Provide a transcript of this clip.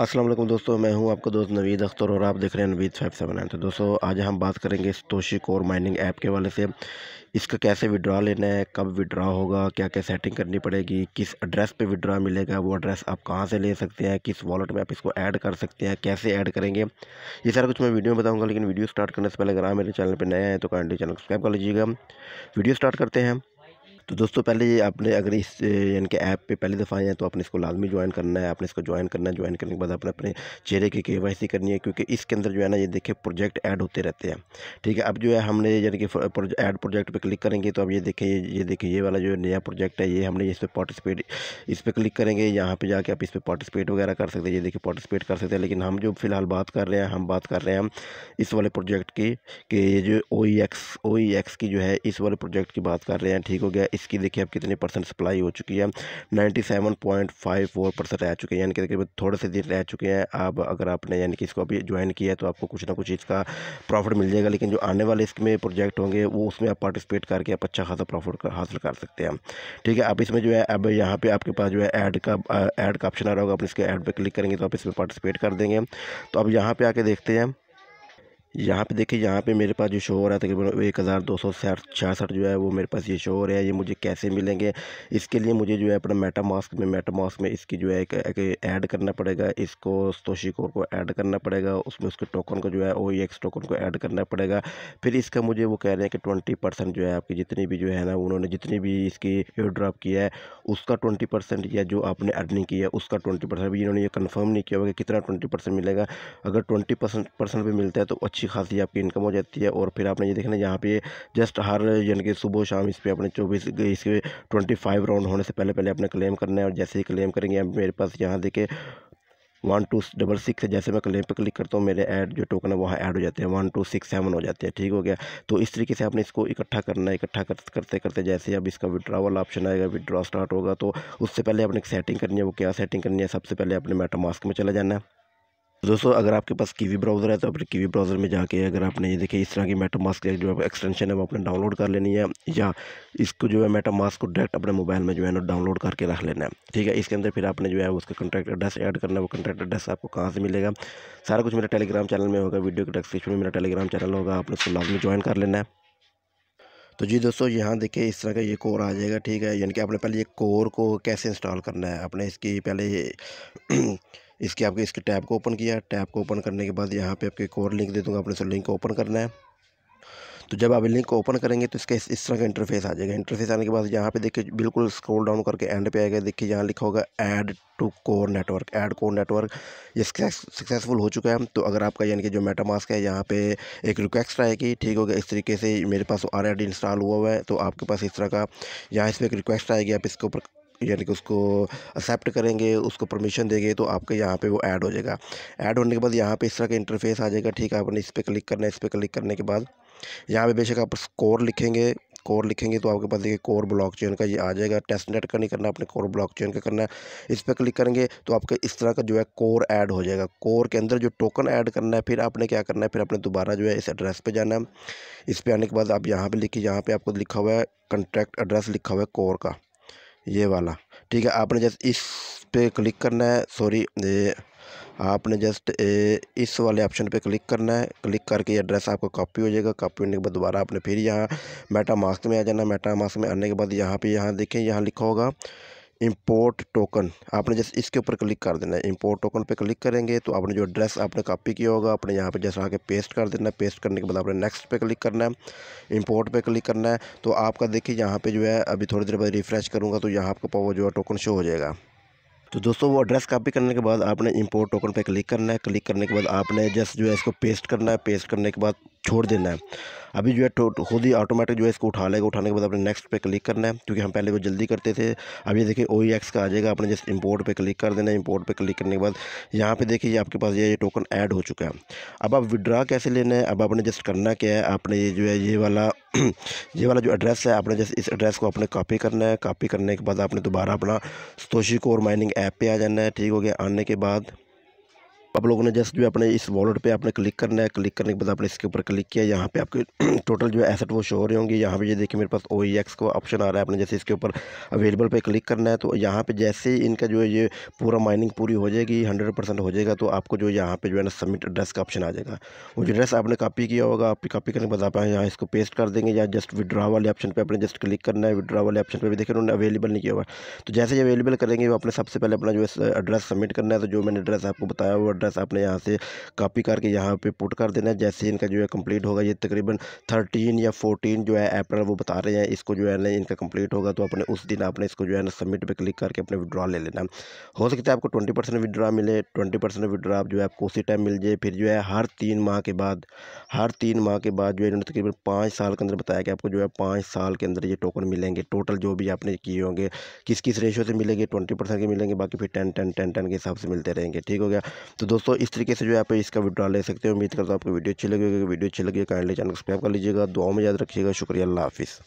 अस्सलाम वालेकुम दोस्तों, मैं हूं आपका दोस्त नवीद अख्तर और आप देख रहे हैं नवीद 579। तो दोस्तों आज हम बात करेंगे इस तोशी कोर माइनिंग ऐप के वाले से, इसका कैसे विड्रॉ लेना है, कब विड्रॉ होगा, क्या क्या सेटिंग करनी पड़ेगी, किस एड्रेस पे विड्रॉ मिलेगा, वो एड्रेस आप कहां से ले सकते हैं, किस वॉलेट में आप इसको ऐड कर सकते हैं, कैसे ऐड करेंगे, ये सारा कुछ मैं वीडियो में बताऊँगा। लेकिन वीडियो स्टार्ट करने से पहले अगर आप मेरे चैनल पर नए हैं तो काइंडली चैनल सब्सक्राइब कर लीजिएगा। वीडियो स्टार्ट करते हैं। तो दोस्तों पहले ये आपने अगर इस यानी कि ऐप पे पहली दफ़ा आए हैं तो आपने इसको लाजमी ज्वाइन करना है। आपने इसको ज्वाइन करना है। ज्वाइन करने के बाद आपने अपने चेहरे की KYC करनी है, क्योंकि इसके अंदर जो है ना ये देखें प्रोजेक्ट ऐड होते रहते हैं। ठीक है, अब जो है हमने यानी कि ऐड प्रोजेक्ट पे क्लिक करेंगे तो अब ये देखें, ये वाला जो नया प्रोजेक्ट है ये हमने इस पर पार्टिसिपेट इस पर क्लिक करेंगे। यहाँ पर जाके आप इस पर पार्टिसिपेट वगैरह कर सकते हैं। ये देखिए पार्टिसिपेट कर सकते हैं। लेकिन हम जो फिलहाल बात कर रहे हैं, हम बात कर रहे हैं इस वाले प्रोजेक्ट की कि ये जो OEX की जो है इस वाले प्रोजेक्ट की बात कर रहे हैं। ठीक हो गया। इसकी देखिए अब कितने % सप्लाई हो चुकी है, 97.54% रह चुके हैं, यानी कि तकरीबन थोड़े से दिन रह चुके हैं। अब अगर आपने यानी कि इसको अभी ज्वाइन किया है तो आपको कुछ ना कुछ इसका प्रॉफिट मिल जाएगा। लेकिन जो आने वाले इसमें प्रोजेक्ट होंगे वो उसमें आप पार्टिसिपेट करके आप अच्छा खासा प्रॉफिट हासिल कर सकते हैं। ठीक है, आप इसमें जो है अब यहाँ पर आपके पास जो है ऐड का ऑप्शन आ रहा होगा। आप इसके ऐड पर क्लिक करेंगे तो आप इसमें पार्टिसिपेट कर देंगे। तो अब यहाँ पर आके देखते हैं, यहाँ पे देखिए, यहाँ पे मेरे पास जो शो हो रहा है तकरीबन 1266 जो है वो मेरे पास ये शो हो रहा है। ये मुझे कैसे मिलेंगे, इसके लिए मुझे जो है अपना मेटामास्क में इसकी जो है एक ऐड करना पड़ेगा। इसको सतोषीकोर को ऐड करना पड़ेगा, उसमें उसके टोकन को जो है OEX टोकन को ऐड करना पड़ेगा। फिर इसका मुझे वो कह रहे हैं कि 20% जो है आपकी जितनी भी जो है ना उन्होंने जितनी भी इसकी ड्रॉप किया है उसका 20% या जो आपने अर्निंग की है उसका 20%। अभी इन्होंने ये कन्फर्म नहीं किया होगा कि कितना 20% मिलेगा। अगर 20% भी मिलता है तो अच्छी खासी आपकी इनकम हो जाती है। और फिर आपने ये देखना यहाँ पे जस्ट हर यानी कि सुबह शाम इस पर अपने 24 इसके 25 राउंड होने से पहले आपने क्लेम करना है। और जैसे ही क्लेम करेंगे, मेरे पास यहाँ देखे 1266 है। जैसे मैं क्लेम पर क्लिक करता हूँ मेरे ऐड जो टोकन है वहाँ ऐड हो जाते हैं, 1267 हो जाते हैं। ठीक हो गया। तो इस तरीके से आपने इसको इकट्ठा करना है। इकट्ठा करते करते जैसे अब इसका विड्रॉ वाला ऑप्शन आएगा, विड्रॉ स्टार्ट होगा, तो उससे पहले आपने सेटिंग करनी है। वो क्या सेटिंग करनी है, सबसे पहले आपने मेटामास्क में चला जाना है। दोस्तों अगर आपके पास कीवी ब्राउज़र है तो अपने कीवी ब्राउज़र में जाके अगर आपने ये देखिए इस तरह की मेटामास्क जो है एक्सटेंशन है वो आपने डाउनलोड कर लेनी है, या इसको जो है मेटामास्क को डायरेक्ट अपने मोबाइल में जो है ना डाउनलोड करके रख लेना है। ठीक है, इसके अंदर फिर आपने जो है उसका कॉन्टैक्ट एड्रेस ऐड करना है। वो कॉन्टैक्ट एड्रेस आपको कहाँ से मिलेगा, सारा कुछ मेरा टेलीग्राम चैनल में होगा। वीडियो के डिस्क्रिप्शन में मेरा टेलीग्राम चैनल होगा, आपने उसको लाजमी ज्वाइन कर लेना है। तो जी दोस्तों यहाँ देखिए इस तरह का ये कोर आ जाएगा। ठीक है, यानी कि आपने पहले ये कोर को कैसे इंस्टॉल करना है, आपने इसकी पहले इसके आपके इसके टैब को ओपन किया। टैब को ओपन करने के बाद यहाँ पे आपके कोर लिंक दे दूँगा, आपने इस लिंक को ओपन करना है। तो जब आप लिंक को ओपन करेंगे तो इसका इस तरह का इंटरफेस आ जाएगा। इंटरफेस आने के बाद यहाँ पे देखिए बिल्कुल स्क्रॉल डाउन करके एंड पे आएगा, देखिए यहाँ लिखा होगा add to core network. Add core network ये सक्सेसफुल हो चुका है। तो अगर आपका यानी कि जो मेटामास्क है यहाँ पे एक रिक्वेस्ट आएगी। ठीक होगा, इस तरीके से मेरे पास ऑलरेडी इंस्टॉल हुआ है। तो आपके पास इस तरह का यहाँ इस पर एक रिक्वेस्ट आएगी, आप इसके ऊपर यानी कि उसको एक्सेप्ट करेंगे, उसको परमिशन देंगे तो आपके यहाँ पे वो ऐड हो जाएगा। ऐड होने के बाद यहाँ पे इस तरह का इंटरफेस आ जाएगा। ठीक है, आपने इस पर क्लिक करना है। इस पर क्लिक करने के बाद यहाँ पे बेशक आप कोर लिखेंगे, तो आपके पास देखिए कोर ब्लॉकचेन का ये आ जाएगा। टेस्टनेट का नहीं करना, अपने कोर ब्लॉकचेन का करना है। इस पर क्लिक करेंगे तो आपके इस तरह का जो है कोर ऐड हो जाएगा। कोर के अंदर जो टोकन ऐड करना है, फिर आपने क्या करना है, फिर आपने दोबारा जो है इस एड्रेस पे जाना है। इस पर आने के बाद आप यहाँ पर लिखिए, यहाँ पर आपको लिखा हुआ है कॉन्टैक्ट एड्रेस लिखा हुआ है कोर का, ये वाला। ठीक है, आपने जस्ट इस पे क्लिक करना है, आपने जस्ट इस वाले ऑप्शन पे क्लिक करना है। क्लिक करके एड्रेस आपका कॉपी हो जाएगा। कॉपी होने के बाद दोबारा आपने फिर यहाँ मेटामास्क में आ जाना। मेटामास्क में आने के बाद यहाँ पे देखें यहाँ लिखा होगा इंपोर्ट टोकन, आपने जस्ट इसके ऊपर क्लिक कर देना है। इंपोर्ट टोकन पे क्लिक करेंगे तो आपने जो एड्रेस आपने कॉपी किया होगा आपने यहाँ पे जस्ट आके पेस्ट कर देना है। पेस्ट करने के बाद आपने नेक्स्ट पे क्लिक करना है, इंपोर्ट पे क्लिक करना है। तो आपका देखिए यहाँ पे जो है अभी थोड़ी देर बाद रिफ्रेश करूँगा तो यहाँ आपका वो जो है टोकन शो हो जाएगा। तो दोस्तों वो एड्रेस कॉपी करने के बाद आपने इंपोर्ट टोकन पे क्लिक करना है। क्लिक करने के बाद आपने जस्ट जो है इसको पेस्ट करना है। पेस्ट करने के बाद छोड़ देना है। अभी जो है खुद ही ऑटोमेटिक जो है इसको उठा लेगा। उठाने के बाद आपने नेक्स्ट पे क्लिक करना है, क्योंकि हम पहले वो जल्दी करते थे। अब ये देखिए OEX का आ जाएगा, आपने जस्ट इंपोर्ट पे क्लिक कर देना है। इंपोर्ट पे क्लिक करने के बाद यहाँ पे देखिए आपके पास ये टोकन ऐड हो चुका है। अब आप विड्रॉ कैसे लेना है, अब आपने जस्ट करना क्या है, आपने ये जो है ये वाला जो एड्रेस है आपने जस्ट इस एड्रेस को आपने कॉपी करना है। कॉपी करने के बाद आपने दोबारा अपना तोशी कोर माइनिंग ऐप पर आ जाना है। ठीक हो गया। आने के बाद आप लोगों ने जस्ट जो है अपने इस वॉलेट पे आपने क्लिक करना है। क्लिक करने के बाद आपने इसके ऊपर क्लिक किया, यहाँ पे आपके टोटल जो है एसेट वो शो हो रहे होंगे। यहाँ पे ये देखिए मेरे पास OEX का ऑप्शन आ रहा है, आपने जैसे इसके ऊपर अवेलेबल पे क्लिक करना है। तो यहाँ पे जैसे ही इनका जो है ये पूरा माइनिंग पूरी हो जाएगी, 100% हो जाएगा, तो आपको जो यहाँ पे जो है ना सबमिट एड्रेस का ऑप्शन आ जाएगा। वो जो एड्रेस आपने कॉपी किया होगा, आप कॉपी करने के बाद आप यहाँ इसको पेस्ट कर देंगे या जस्ट विड्रॉ वाले ऑप्शन पर अपने जस्ट क्लिक करना है। विड्रॉ वाले ऑप्शन पर भी देखिए उन्होंने अवेलेबल नहीं किया हुआ, तो जैसे ही अवेलेबल करेंगे वो अपने सबसे पहले अपना जो एड्रेस सबमिट करना है। तो जो मैंने एड्रेस आपको बताया वो एड्रेस आपने यहाँ से कॉपी करके यहाँ पे पुट कर देना है। जैसे इनका जो है कंप्लीट होगा, ये तकरीबन 13 या 14 जो है अप्रैल वो बता रहे हैं, इसको जो है ना इनका कंप्लीट होगा तो अपने उस दिन आपने इसको जो है ना सबमिट पे क्लिक करके अपने विड्रॉ ले लेना। हो सकता है आपको 20% विड्रॉ मिले, 20% विड्रॉ जो है आपको उसी टाइम मिल जाए। फिर जो है हर तीन माह के बाद जो है इन्होंने तकरीबन 5 साल के अंदर बताया कि आपको जो है 5 साल के अंदर ये टोकन मिलेंगे। टोटल जो भी आपने किए होंगे किस किस रेशियो से मिलेंगे, 20% के मिलेंगे, बाकी फिर 10-10-10-10 के हिसाब से मिलते रहेंगे। ठीक हो गया। तो दोस्तों इस तरीके से जो है आप इसका विड्रॉ ले सकते हो। उम्मीद करता हूँ आपको वीडियो अच्छी लगेगी। वीडियो अच्छी लगी काइंडली चैनल को सब्सक्राइब कर लीजिएगा। दुआ में याद रखिएगा। शुक्रिया। अल्लाह हाफिज़।